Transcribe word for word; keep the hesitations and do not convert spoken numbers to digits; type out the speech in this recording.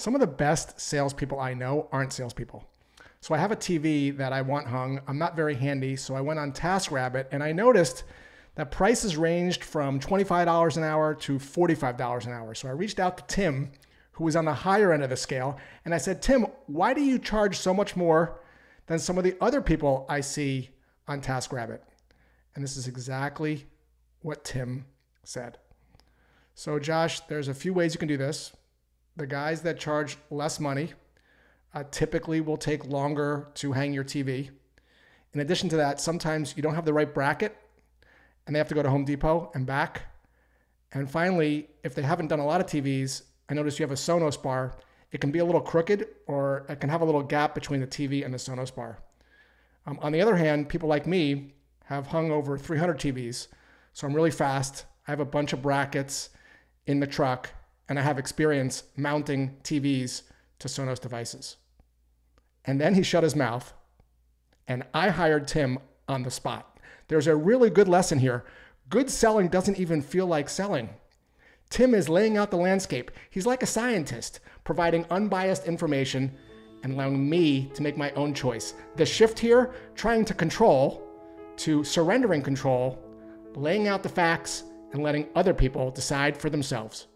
Some of the best salespeople I know aren't salespeople. So I have a T V that I want hung. I'm not very handy, so I went on TaskRabbit and I noticed that prices ranged from twenty-five dollars an hour to forty-five dollars an hour. So I reached out to Tim, who was on the higher end of the scale, and I said, Tim, why do you charge so much more than some of the other people I see on TaskRabbit? And this is exactly what Tim said. So Josh, there's a few ways you can do this. The guys that charge less money Uh, typically will take longer to hang your T V. In addition to that, sometimes you don't have the right bracket and they have to go to Home Depot and back. And finally, if they haven't done a lot of T Vs, I noticed you have a Sonos bar. It can be a little crooked, or it can have a little gap between the T V and the Sonos bar. Um, on the other hand, people like me have hung over three hundred T Vs, so I'm really fast. I have a bunch of brackets in the truck and I have experience mounting T Vs to Sonos devices. And then he shut his mouth and I hired Tim on the spot. There's a really good lesson here. Good selling doesn't even feel like selling. Tim is laying out the landscape. He's like a scientist, providing unbiased information and allowing me to make my own choice. The shift here, trying to control to surrendering control, laying out the facts and letting other people decide for themselves.